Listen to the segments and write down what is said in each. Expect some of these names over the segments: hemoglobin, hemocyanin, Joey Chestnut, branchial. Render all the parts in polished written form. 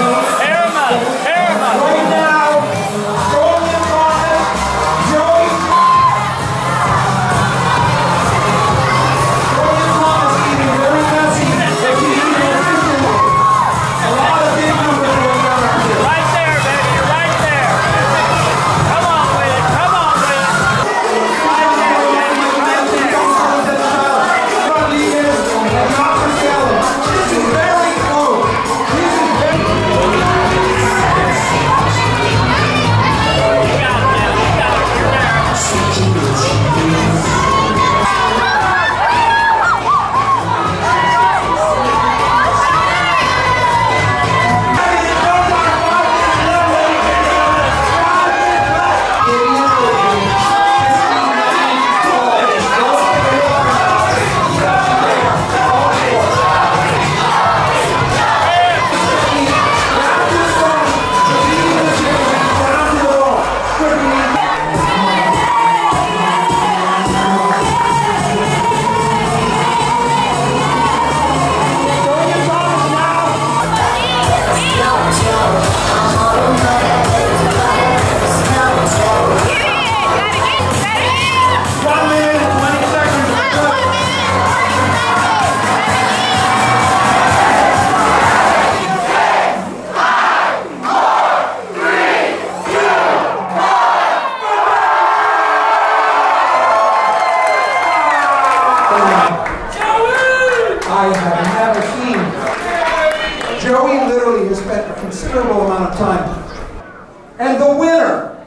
Air him up. Air him up. Right now, throwing in five, Joey Chestnut. Throwing in five is getting very messy. They can be invisible. A lot of things are going on around here. Right there, baby. You're right there. Come on with it. Come on with it. Right there, baby. Right there. Probably is not for selling. This is very cold. This is very I have never seen. Joey literally has spent a considerable amount of time. And the winner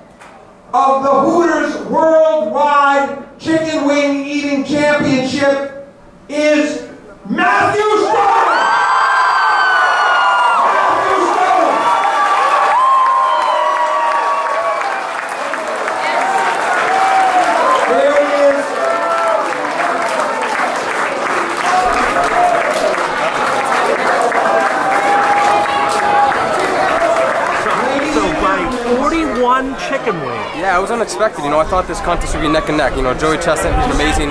of the Hooters Worldwide Chicken Wing Eating Championship is Chicken wing. Yeah, it was unexpected. You know, I thought this contest would be neck and neck. You know, Joey Chestnut, he's an amazing,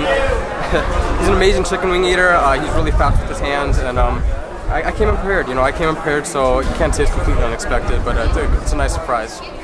he's an amazing chicken wing eater. He's really fast with his hands, and I came prepared. You know, I came prepared, so you can't say it's completely unexpected, but it's a nice surprise.